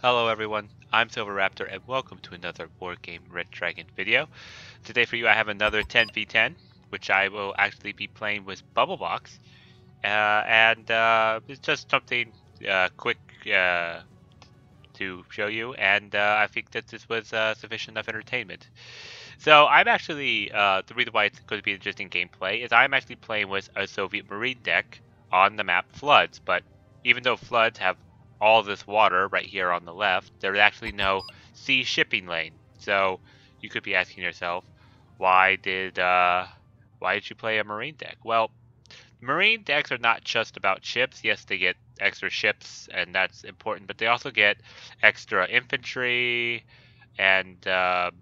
Hello everyone, I'm SilverRaptor and welcome to another Wargame Red Dragon video. Today for you I have another 10v10, which I will actually be playing with Bubblebox. It's just something quick to show you, and I think that this was sufficient enough entertainment. So I'm actually, the reason why it's going to be interesting gameplay is I'm actually playing with a Soviet Marine deck on the map Floods, but even though Floods have all this water right here on the left, there's actually no sea shipping lane. So you could be asking yourself, why did you play a Marine deck? Well, Marine decks are not just about ships. Yes, they get extra ships and that's important, but they also get extra infantry and there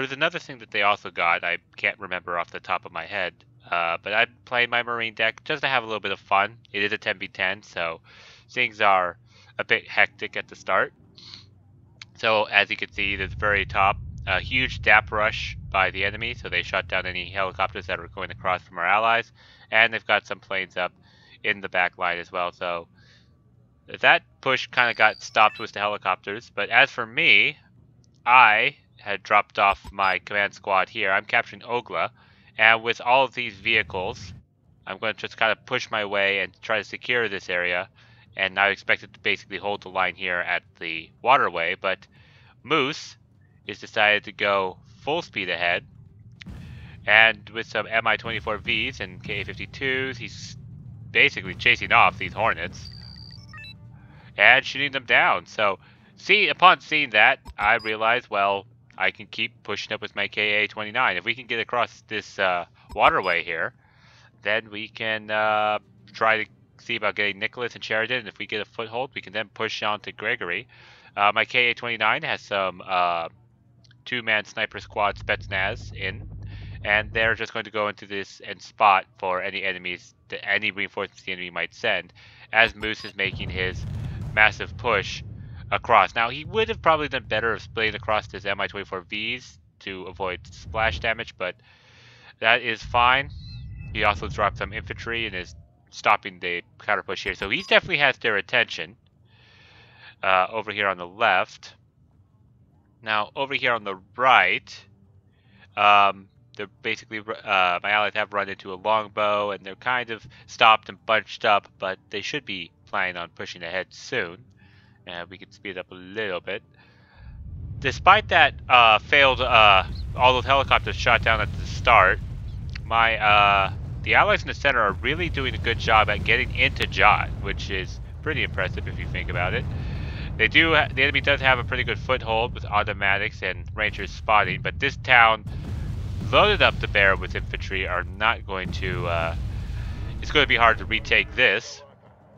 was another thing that they also got. I can't remember off the top of my head. But I'm playing my Marine deck just to have a little bit of fun. It is a 10v10, so things are a bit hectic at the start. So as you can see, at the very top, a huge DAP rush by the enemy. So they shot down any helicopters that were going across from our allies. And they've got some planes up in the back line as well. So that push kind of got stopped with the helicopters. But as for me, I had dropped off my command squad here. I'm capturing Ogla. And with all of these vehicles, I'm going to just kind of push my way and try to secure this area. And I expected to basically hold the line here at the waterway, but Moose is decided to go full speed ahead. And with some MI-24Vs and KA-52s, he's basically chasing off these Hornets and shooting them down. So upon seeing that, I realized, well, I can keep pushing up with my KA-29. If we can get across this waterway here, then we can try to see about getting Nicholas and Sheridan. And if we get a foothold, we can then push on to Gregory. My KA-29 has some two-man sniper squad Spetsnaz in, and they're just going to go into this and spot for any enemies, any reinforcements the enemy might send, as Moose is making his massive push across. Now, he would have probably done better of splitting across his MI-24Vs to avoid splash damage, but that is fine. He also dropped some infantry and is stopping the counter push here. So he definitely has their attention over here on the left. Now, over here on the right, they're basically, my allies have run into a longbow and they're kind of stopped and bunched up, but they should be planning on pushing ahead soon. And we can speed up a little bit. Despite that failed, all those helicopters shot down at the start, my the allies in the center are really doing a good job at getting into Jot, which is pretty impressive if you think about it. They do. The enemy does have a pretty good foothold with automatics and rangers spotting, but this town loaded up the Baron with infantry are not going to. It's going to be hard to retake this.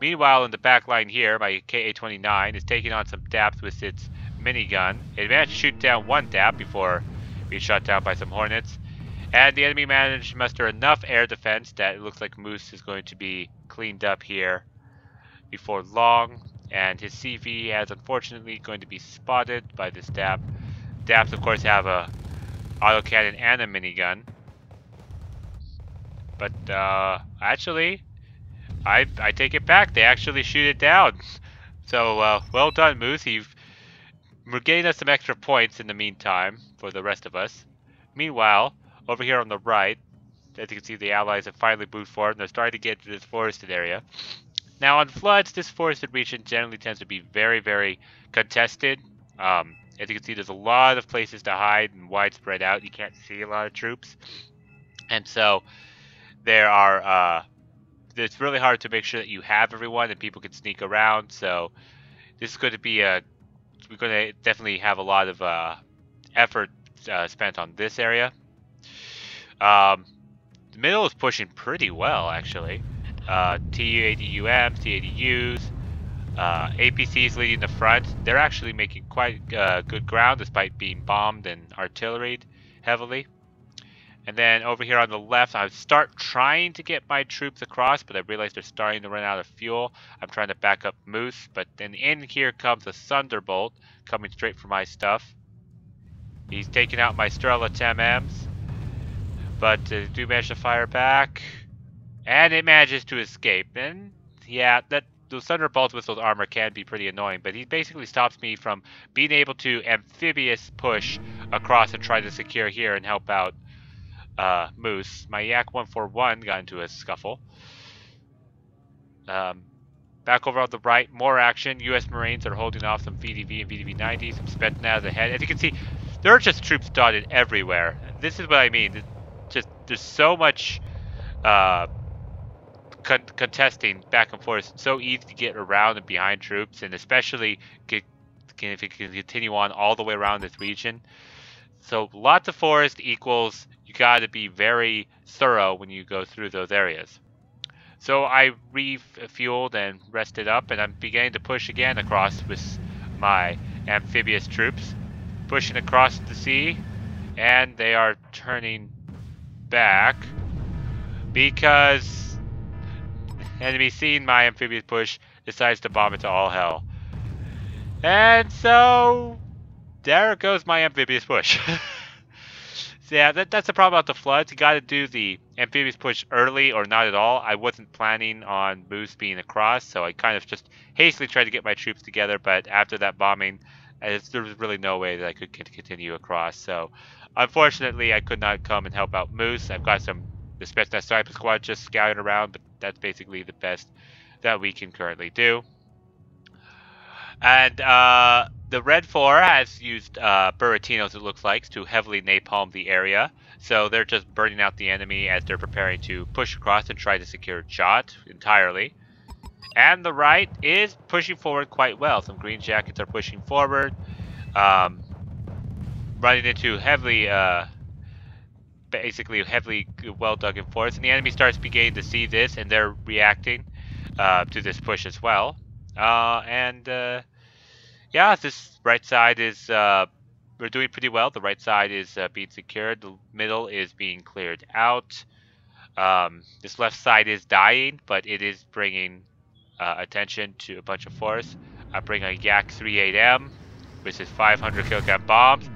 Meanwhile, in the back line here, my KA-29 is taking on some DAPs with its minigun. It managed to shoot down one DAP before being shot down by some Hornets. And the enemy managed to muster enough air defense that it looks like Moose is going to be cleaned up here before long. And his CV is unfortunately going to be spotted by this DAP. DAPs, of course, have an autocannon and a minigun. But, actually, I take it back. They actually shoot it down. So, well done, Moose. We're getting us some extra points in the meantime for the rest of us. Meanwhile, over here on the right, as you can see, the allies have finally moved forward and they're starting to get to this forested area. Now, on Floods, this forested region generally tends to be very, very contested. As you can see, there's a lot of places to hide and widespread out. You can't see a lot of troops. And so, there are... It's really hard to make sure that you have everyone and people can sneak around. So this is going to be a, we're going to definitely have a lot of effort spent on this area. The middle is pushing pretty well, actually. TADUMs, TADUs, APCs leading the front. They're actually making quite good ground despite being bombed and artilleried heavily. And then over here on the left, I start trying to get my troops across, but I realize they're starting to run out of fuel. I'm trying to back up Moose, but then in here comes a Thunderbolt coming straight for my stuff. He's taking out my Strela TMs, but they do manage to fire back. And it manages to escape. And yeah, that those Thunderbolts with those armor can be pretty annoying, but he basically stops me from being able to amphibious push across and try to secure here and help out Moose. My Yak-141 got into a scuffle. Back over on the right, more action. U.S. Marines are holding off some VDV and VDV 90, some Spetsnaz ahead. As you can see, there are just troops dotted everywhere. This is what I mean. There's so much contesting back and forth. It's so easy to get around and behind troops, and especially if it can continue on all the way around this region. So lots of forest equals you got to be very thorough when you go through those areas. So I refueled and rested up, and I'm beginning to push again across with my amphibious troops. Pushing across the sea, and they are turning back because enemy seeing my amphibious push decides to bomb it to all hell. And so there goes my amphibious push. So yeah, that's the problem about the Floods. You gotta do the amphibious push early or not at all. I wasn't planning on Moose being across, so I kind of just hastily tried to get my troops together, but after that bombing, there was really no way that I could continue across. So unfortunately, I could not come and help out Moose. I've got the Spetsnaz Sniper Squad just scouting around, but that's basically the best that we can currently do. And the Red 4 has used Buratinos, it looks like, to heavily napalm the area. So they're just burning out the enemy as they're preparing to push across and try to secure Jot entirely. And the right is pushing forward quite well. Some green jackets are pushing forward, running into heavily, heavily well-dug in forest. And the enemy starts beginning to see this, and they're reacting to this push as well. Yeah, this right side is, we're doing pretty well. The right side is being secured. The middle is being cleared out. This left side is dying, but it is bringing attention to a bunch of force. I bring a Yak 38M, which is 500 kilogram bombs.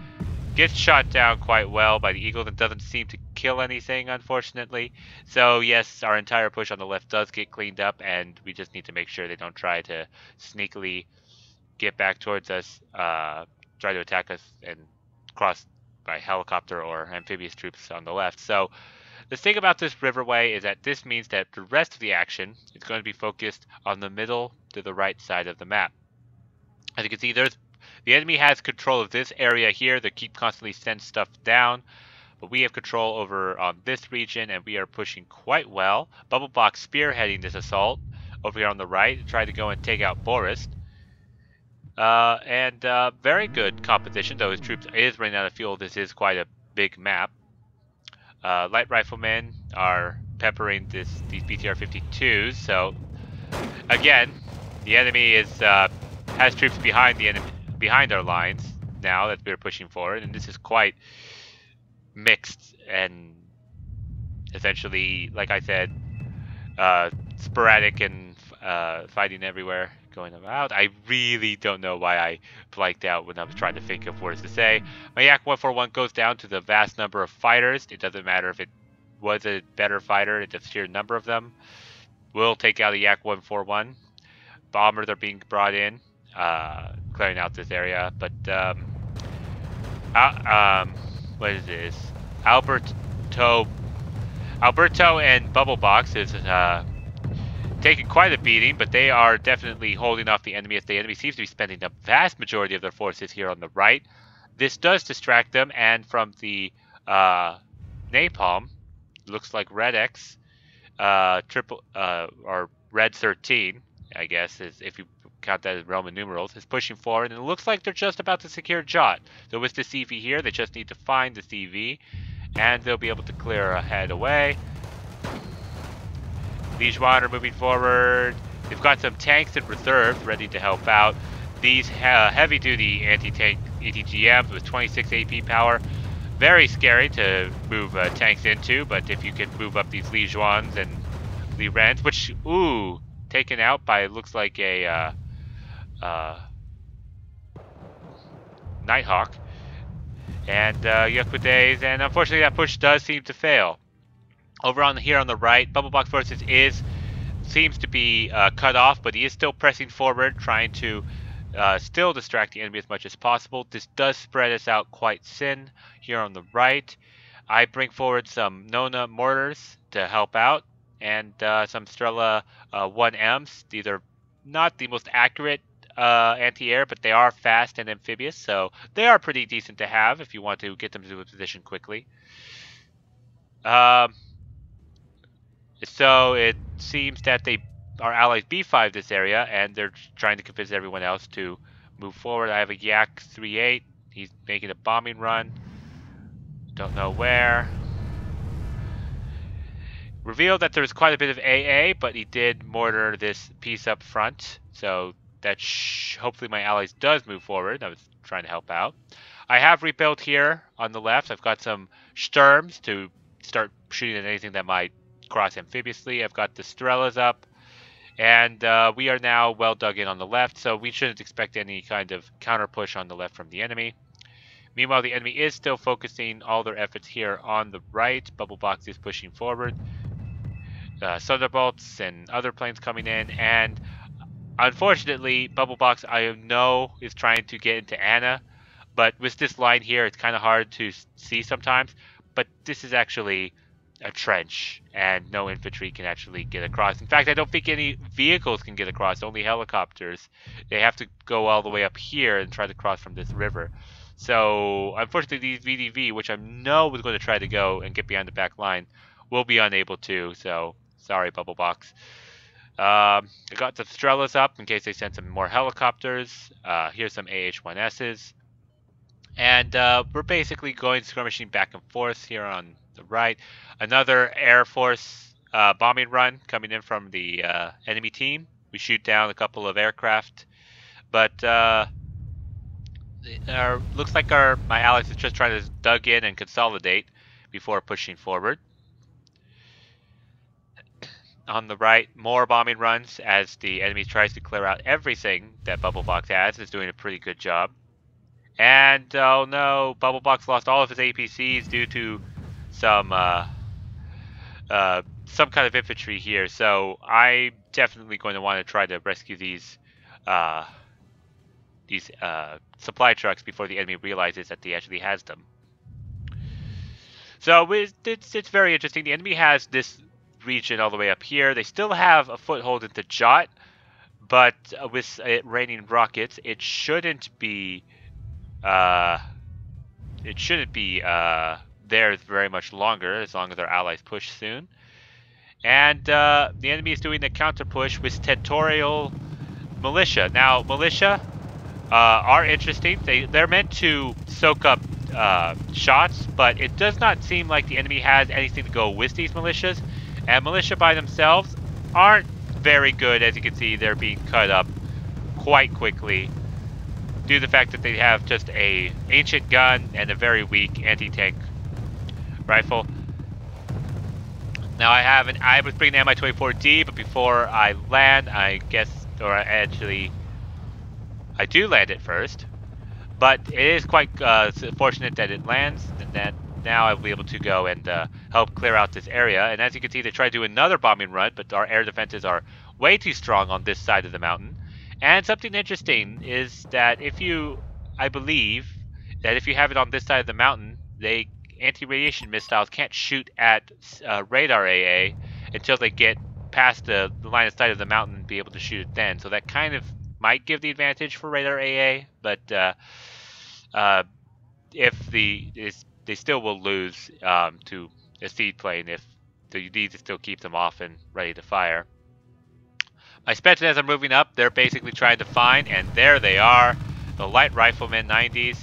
Gets shot down quite well by the Eagle and doesn't seem to kill anything, unfortunately. So yes, our entire push on the left does get cleaned up, and we just need to make sure they don't try to sneakily get back towards us, try to attack us and cross by helicopter or amphibious troops on the left. So the thing about this riverway is that this means that the rest of the action is going to be focused on the middle to the right side of the map. As you can see, the enemy has control of this area here. They keep constantly sending stuff down, but we have control over on this region, and we are pushing quite well. Bubblebox spearheading this assault over here on the right, trying to go and take out Forest. Very good composition, though his troops is running out of fuel. This is quite a big map. Light riflemen are peppering these BTR-52s. So again, the enemy is has troops behind the enemy, behind our lines now that we're pushing forward, and this is quite mixed and essentially, like I said, sporadic and fighting everywhere going about. I really don't know why I blanked out when I was trying to think of words to say. My Yak-141 goes down to the vast number of fighters. It doesn't matter if it was a better fighter, it's a sheer number of them. We'll take out a Yak-141. Bombers are being brought in, clearing out this area. But, what is this? Alberto and Bubblebox is, taking quite a beating, but they are definitely holding off the enemy as the enemy seems to be spending the vast majority of their forces here on the right. This does distract them, and from the napalm, looks like Red X, or Red 13, I guess, is if you count that as Roman numerals, is pushing forward, and it looks like they're just about to secure Jot. So with the CV here, they just need to find the CV, and they'll be able to clear a head away. Lijuan are moving forward. They've got some tanks in reserve ready to help out. These heavy-duty anti-tank ETGMs with 26 AP power, very scary to move tanks into, but if you can move up these Lijuans and Lirens, which, ooh, taken out by, looks like a Nighthawk, and Yukudes, and unfortunately that push does seem to fail. Over on here on the right, Bubblebox Forces is seems to be cut off, but he is still pressing forward, trying to still distract the enemy as much as possible. This does spread us out quite thin here on the right. I bring forward some Nona mortars to help out, and some Strela 1Ms. These are not the most accurate anti-air, but they are fast and amphibious, so they are pretty decent to have if you want to get them to a position quickly. So it seems that our allies B5 this area, and they're trying to convince everyone else to move forward. I have a Yak 38. He's making a bombing run. Don't know where. Revealed that there's quite a bit of AA, but he did mortar this piece up front, so that hopefully my allies does move forward. I was trying to help out. I have rebuilt here on the left. I've got some Sturms to start shooting at anything that might cross amphibiously. I've got the Strelas up, and we are now well dug in on the left, so we shouldn't expect any kind of counter push on the left from the enemy. Meanwhile, the enemy is still focusing all their efforts here on the right. Bubblebox is pushing forward. Thunderbolts and other planes coming in, and unfortunately, Bubblebox, I know, is trying to get into Anna, but with this line here, it's kind of hard to see sometimes, but this is actually a trench, and no infantry can actually get across. In fact, I don't think any vehicles can get across, only helicopters. They have to go all the way up here and try to cross from this river. So, unfortunately, these VDV, which I know was going to try to go and get behind the back line, will be unable to, so sorry, Bubblebox. I got some Strelas up in case they send some more helicopters. Here's some AH-1Ss. And we're basically going skirmishing back and forth here on the right. Another Air Force bombing run coming in from the enemy team. We shoot down a couple of aircraft. But looks like my allies is just trying to dug in and consolidate before pushing forward. On the right, more bombing runs as the enemy tries to clear out everything that Bubblebox has. It's doing a pretty good job. And, oh no, Bubblebox lost all of his APCs due to some kind of infantry here. So I'm definitely going to want to try to rescue these supply trucks before the enemy realizes that he actually has them. So it's very interesting. The enemy has this region all the way up here. They still have a foothold into Jot, but with it raining rockets, it shouldn't be there very much longer, as long as our allies push soon. And the enemy is doing a counter push with territorial militia. Now, militia are interesting. They're meant to soak up shots, but it does not seem like the enemy has anything to go with these militias. And militia by themselves aren't very good. As you can see, they're being cut up quite quickly due to the fact that they have just an ancient gun and a very weak anti-tank rifle. Now I was bringing the MI-24D, but before I land, I do land it first. But it is quite fortunate that it lands, and that now I'll be able to go and help clear out this area. And as you can see, they try to do another bombing run, but our air defenses are way too strong on this side of the mountain. And something interesting is that I believe that if you have it on this side of the mountain, they anti-radiation missiles can't shoot at radar AA until they get past the line of sight of the mountain and be able to shoot it then. So that kind of might give the advantage for radar AA, but they still will lose to a seed plane if you need to still keep them off and ready to fire. My Spetsnaz are moving up. They're basically trying to find, and there they are, the light riflemen 90s.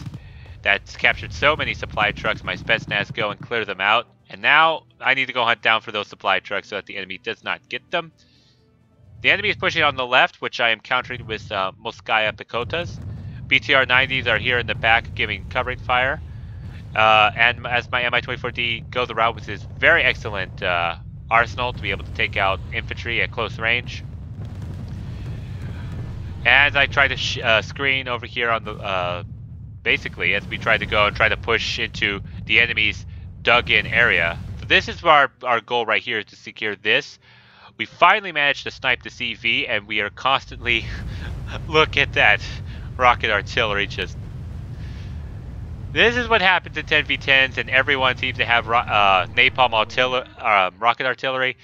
That's captured so many supply trucks. My Spetsnaz go and clear them out, and now I need to go hunt down for those supply trucks so that the enemy does not get them. The enemy is pushing on the left, which I am countering with Moskaya Pekotas. BTR 90s are here in the back giving covering fire. And as my MI-24D goes the route with his very excellent arsenal to be able to take out infantry at close range. As I try to screen over here on the, basically as we try to go and try to push into the enemy's dug in area. So this is our goal right here, is to secure this We finally managed to snipe the CV, and we are constantly... Look at that. Rocket artillery just... This is what happens in 10v10s, and everyone seems to have napalm artillery, rocket artillery,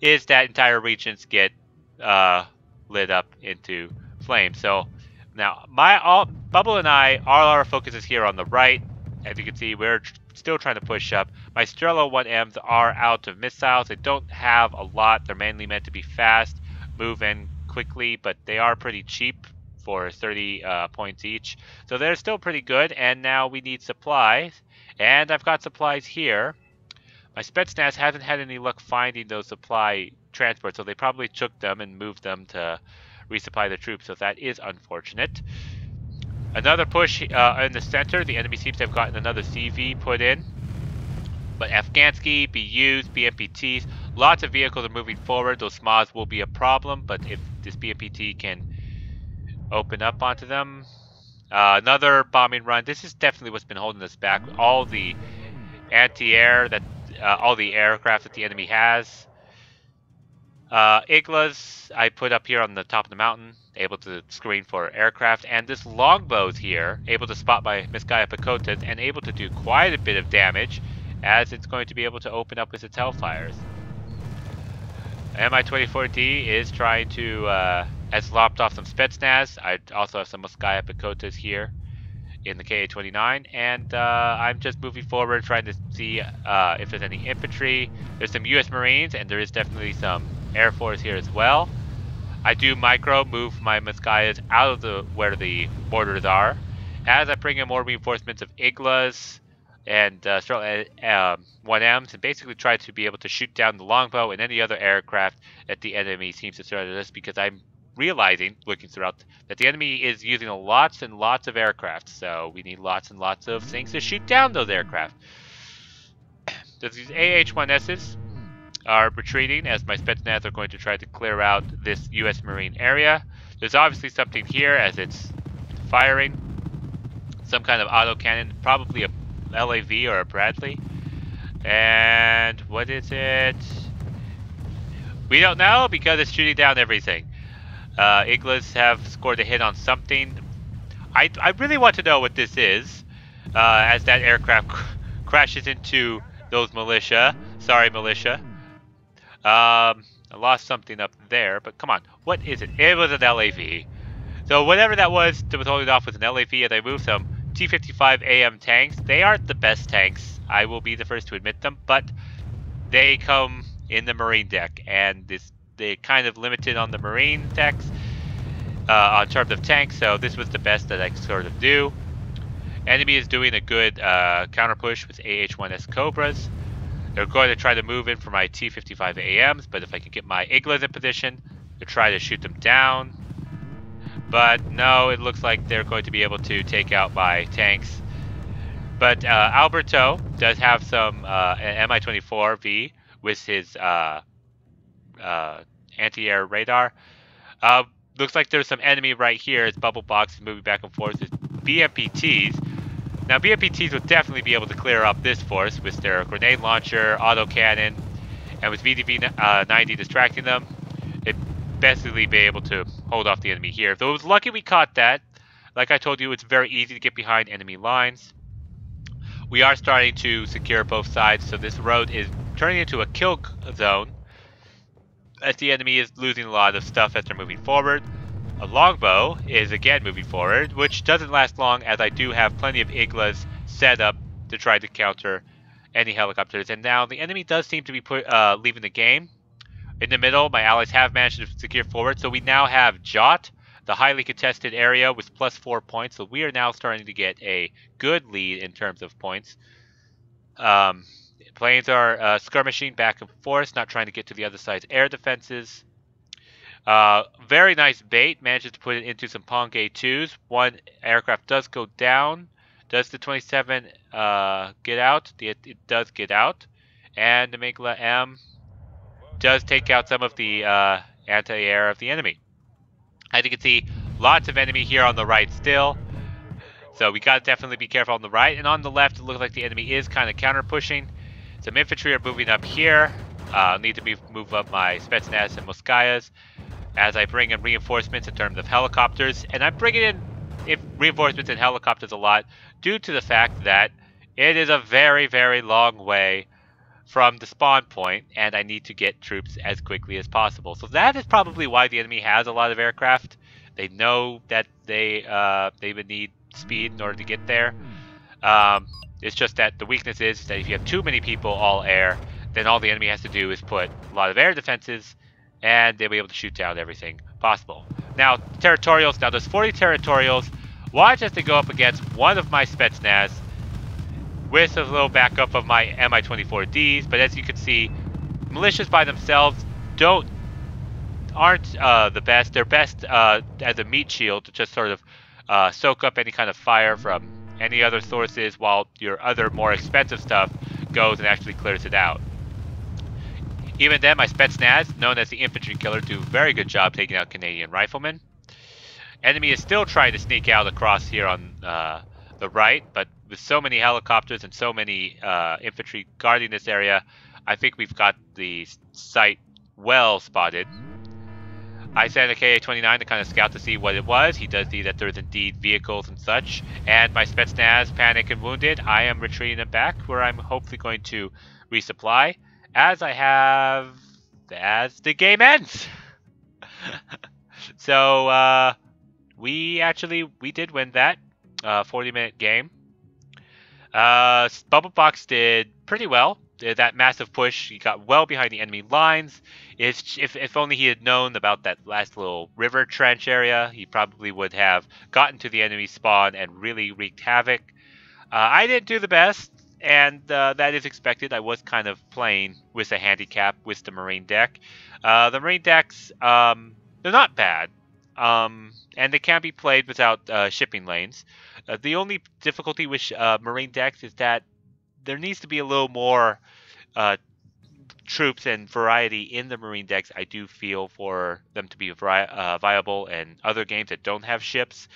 is that entire regions get lit up into flame. So now, Bubble and I, all our focus is here on the right. As you can see, we're still trying to push up. My Strela 1Ms are out of missiles. They don't have a lot. They're mainly meant to be fast, move in quickly, but they are pretty cheap for 30 points each. So they're still pretty good, and now we need supplies. And I've got supplies here. My Spetsnaz hasn't had any luck finding those supply transports, so they probably took them and moved them to resupply their troops, so that is unfortunate. Another push in the center. The enemy seems to have gotten another CV put in. But Afghansky, BUs, BMPTs, lots of vehicles are moving forward. Those SMAs will be a problem, but if this BMPT can open up onto them. Another bombing run. This is definitely what's been holding us back. All the anti-air, that all the aircraft that the enemy has. IGLAs I put up here on the top of the mountain, able to screen for aircraft, and this Longbows here, able to spot my Moskaya Pekotas and able to do quite a bit of damage, as it's going to be able to open up with its Hellfires. MI-24D is trying to, has lopped off some Spetsnaz. I also have some Moskaya Pekotas here in the KA-29, and I'm just moving forward trying to see if there's any infantry. There's some US Marines, and there is definitely some Air Force here as well. I do micro move my Moskayas out of the where the borders are, as I bring in more reinforcements of IGLAs and Strela 1Ms, and basically try to be able to shoot down the Longbow and any other aircraft that the enemy seems to throw at us, because I'm realizing, looking throughout, that the enemy is using lots and lots of aircraft, so we need lots and lots of things to shoot down those aircraft. These AH-1S's are retreating, as my Spetsnaz are going to try to clear out this U.S. Marine area. There's obviously something here, as it's firing some kind of autocannon, probably a LAV or a Bradley. And what is it? We don't know, because it's shooting down everything. IGLAs have scored a hit on something. I really want to know what this is, as that aircraft crashes into those militia. Sorry, militia. I lost something up there, but come on, what is it? It was an LAV. So whatever that was that was holding off with an LAV, and I moved some T-55 AM tanks. They aren't the best tanks, I will be the first to admit them, but they come in the Marine deck, and they're kind of limited on the Marine decks, on terms of tanks, so this was the best that I could sort of do. Enemy is doing a good counter push with AH-1S Cobras. They're going to try to move in for my T-55 AMs, but if I can get my IGLAs in position, they'll try to shoot them down. But no, it looks like they're going to be able to take out my tanks. But Alberto does have some MI-24V with his anti-air radar. Looks like there's some enemy right here. It's Bubblebox is moving back and forth. It's BMPTs. Now, BMPTs will definitely be able to clear up this force with their grenade launcher, autocannon, and with VDV 90 distracting them, it basically be able to hold off the enemy here. Though it was lucky we caught that. Like I told you, it's very easy to get behind enemy lines. We are starting to secure both sides, so this road is turning into a kill zone, as the enemy is losing a lot of stuff as they're moving forward. A Longbow is again moving forward, which doesn't last long, as I do have plenty of IGLAs set up to try to counter any helicopters. And now the enemy does seem to be leaving the game. In the middle, my allies have managed to secure forward, so we now have Jot, the highly contested area, with +4 points. So we are now starting to get a good lead in terms of points. Planes are skirmishing back and forth, not trying to get to the other side's air defenses. Very nice bait, manages to put it into some Pong A2s. One aircraft does go down. Does the 27 get out? It does get out. And the IGLA M does take out some of the anti-air of the enemy. As you can see, lots of enemy here on the right still. So we gotta definitely be careful on the right. And on the left, it looks like the enemy is kind of counter-pushing. Some infantry are moving up here. Need to move up my Spetsnaz and Moskayas as I bring in reinforcements in terms of helicopters. And I'm bringing in reinforcements and helicopters a lot due to the fact that it is a very, very long way from the spawn point, and I need to get troops as quickly as possible. So that is probably why the enemy has a lot of aircraft. They know that they would need speed in order to get there. It's just that the weakness is that if you have too many people all air, then all the enemy has to do is put a lot of air defenses, and they'll be able to shoot down everything possible. Now, territorials. Now, there's 40 territorials. Watch as they go up against one of my Spetsnaz with a little backup of my MI-24Ds. But as you can see, militias by themselves aren't the best. They're best as a meat shield to just sort of soak up any kind of fire from any other sources, while your other more expensive stuff goes and actually clears it out. Even then, my Spetsnaz, known as the infantry killer, do a very good job taking out Canadian riflemen. Enemy is still trying to sneak out across here on the right, but with so many helicopters and so many infantry guarding this area, I think we've got the site well spotted. I sent a KA-29 to kind of scout to see what it was. He does see that there's indeed vehicles and such. And my Spetsnaz, panic and wounded, I am retreating them back, where I'm hopefully going to resupply as the game ends. So we did win that 40-minute game. Bubblebox did pretty well. That massive push, he got well behind the enemy lines. If only he had known about that last little river trench area, he probably would have gotten to the enemy spawn and really wreaked havoc. I didn't do the best, and that is expected. I was kind of playing with a handicap with the Marine deck. The Marine decks, they're not bad, and they can be played without shipping lanes. The only difficulty with Marine decks is that there needs to be a little more troops and variety in the Marine decks, I do feel, for them to be viable in other games that don't have ships.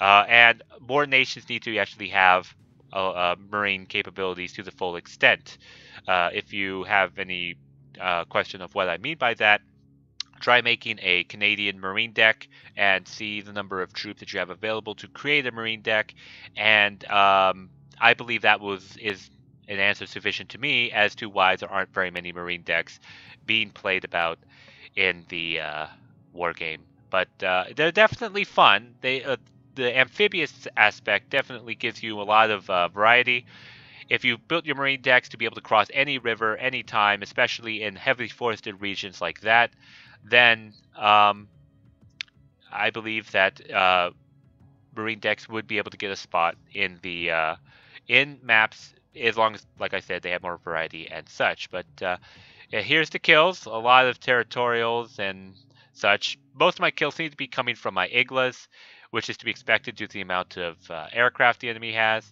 And more nations need to actually have Marine capabilities to the full extent. If you have any question of what I mean by that, try making a Canadian Marine deck and see the number of troops that you have available to create a Marine deck. And I believe that is an answer sufficient to me as to why there aren't very many Marine decks being played about in the war game. But they're definitely fun. The amphibious aspect definitely gives you a lot of variety. If you've built your Marine decks to be able to cross any river, any time, especially in heavily forested regions like that, then I believe that Marine decks would be able to get a spot in the in maps, as long as, like I said, they have more variety and such. But here's the kills. A lot of territorials and such. Most of my kills seem to be coming from my IGLAs, which is to be expected due to the amount of aircraft the enemy has.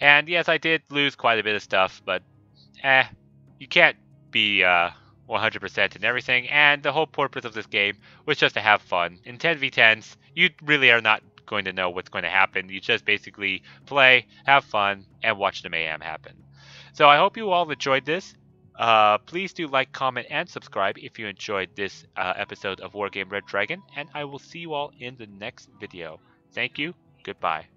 And yes, I did lose quite a bit of stuff, but you can't be 100% in everything. And the whole purpose of this game was just to have fun. In 10v10s, you really are not going to know what's going to happen. You just basically play, have fun, and watch the mayhem happen. So I hope you all enjoyed this. Please do like, comment, and subscribe if you enjoyed this episode of Wargame Red Dragon, and I will see you all in the next video. Thank you. Goodbye.